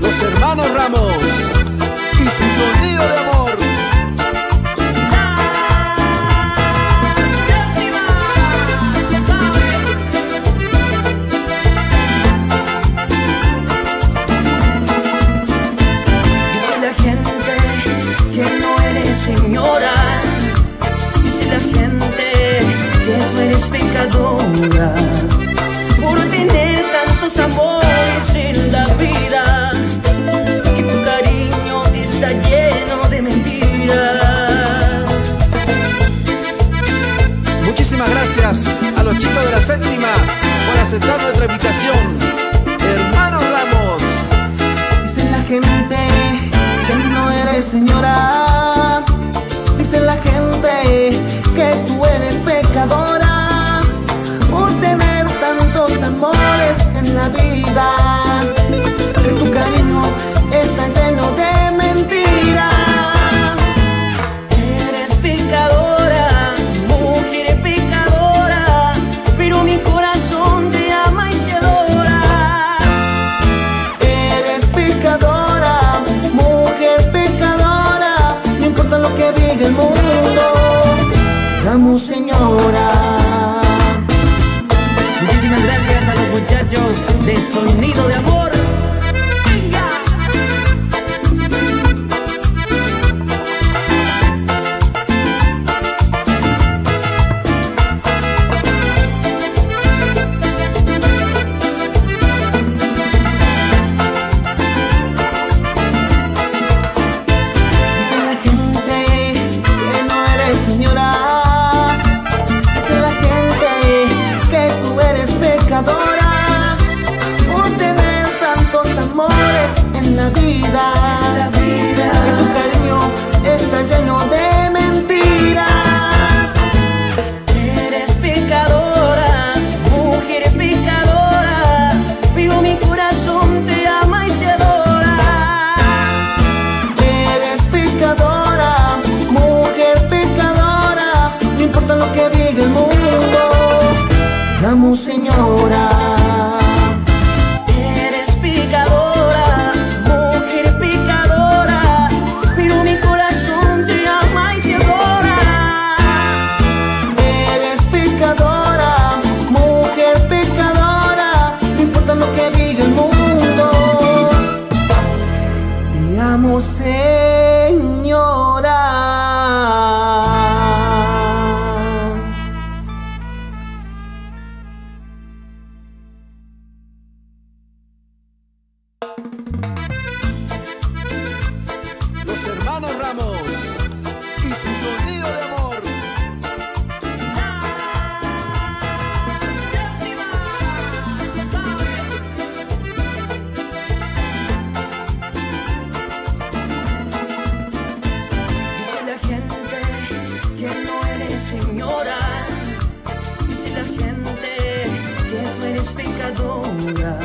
Los hermanos Ramos y su sonido de amor. Dice la gente que no eres señora, dice la gente que tú eres pecadora, por tener tantos amores en la vida. Gracias a los chicos de la séptima por aceptar nuestra invitación. Hermanos Ramos. Dice la gente que no eres señora, dice la gente que tú eres pecadora, por tener tantos amores en la vida, que tu cariño está lleno de mentiras. Eres pecadora, señora. Muchísimas gracias a los muchachos de Sonido de Amor. Por tener tantos amores en la vida, que tu cariño está lleno de mentiras. Eres pecadora, mujer pecadora, pero mi corazón te ama y te adora. Eres pecadora, mujer pecadora, no importa lo que diga el mundo, amo señora. Los hermanos Ramos y su sonido de amor. Dice la gente que no eres señora, dice la gente que tú eres pecadora,